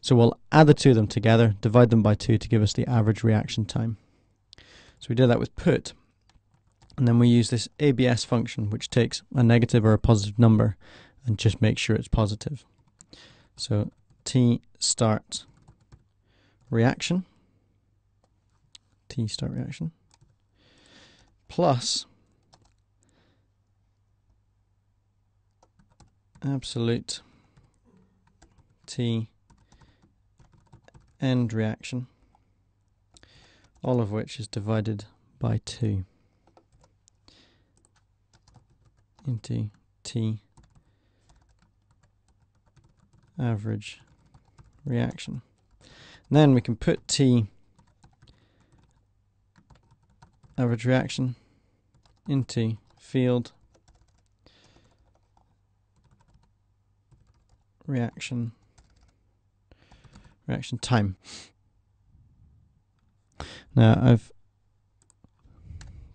So we'll add the two of them together, divide them by 2 to give us the average reaction time. So we did that with put, and then we use this ABS function, which takes a negative or a positive number and just makes sure it's positive. So T start reaction plus absolute T end reaction, all of which is divided by 2 into T average reaction. And then we can put T average reaction into field reaction time. Now I've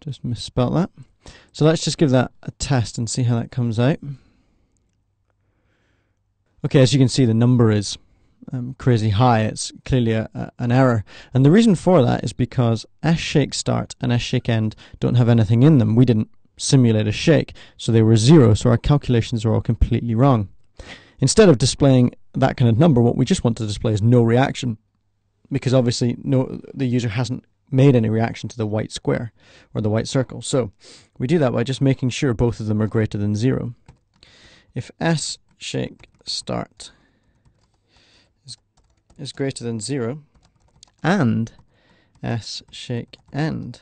just misspelled that. So let's just give that a test and see how that comes out. Okay, as you can see, the number is crazy high. It's clearly an error, and the reason for that is because S-shake start and S-shake end don't have anything in them. We didn't simulate a shake, so they were 0, so our calculations are all completely wrong. Instead of displaying that kind of number, what we just want to display is no reaction, because obviously the user hasn't made any reaction to the white square or the white circle. So we do that by just making sure both of them are greater than 0. If S shake start is greater than 0 and S shake end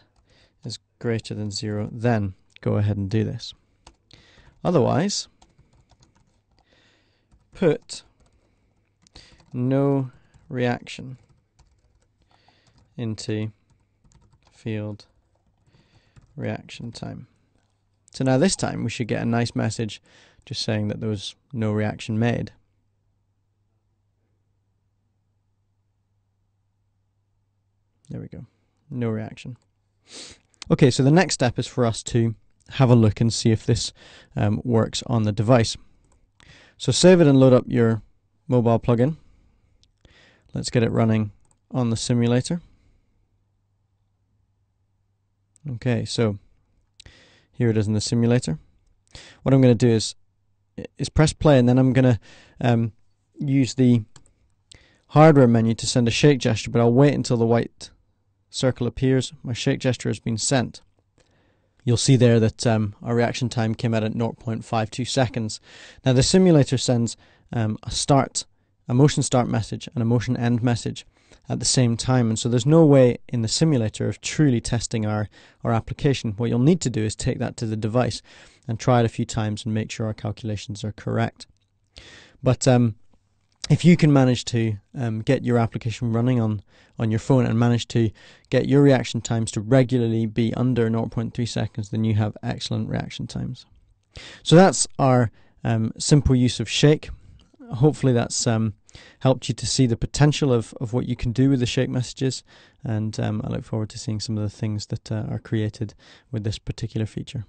is greater than 0, then go ahead and do this. Otherwise, put no reaction into field reaction time. So now this time we should get a nice message just saying that there was no reaction made. There we go. No reaction. Okay, so the next step is for us to have a look and see if this works on the device. So save it and load up your mobile plugin. Let's get it running on the simulator. Okay, so here it is in the simulator. What I'm going to do is press play, and then I'm going to use the hardware menu to send a shake gesture, but I'll wait until the white circle appears. My shake gesture has been sent. You'll see there that our reaction time came out at 0.52 seconds. Now the simulator sends a motion start message and a motion end message at the same time, and so there's no way in the simulator of truly testing our application. What you'll need to do is take that to the device and try it a few times and make sure our calculations are correct. But if you can manage to get your application running on your phone and manage to get your reaction times to regularly be under 0.3 seconds, then you have excellent reaction times. So that's our simple use of shake. Hopefully that's helped you to see the potential of what you can do with the shake messages, and I look forward to seeing some of the things that are created with this particular feature.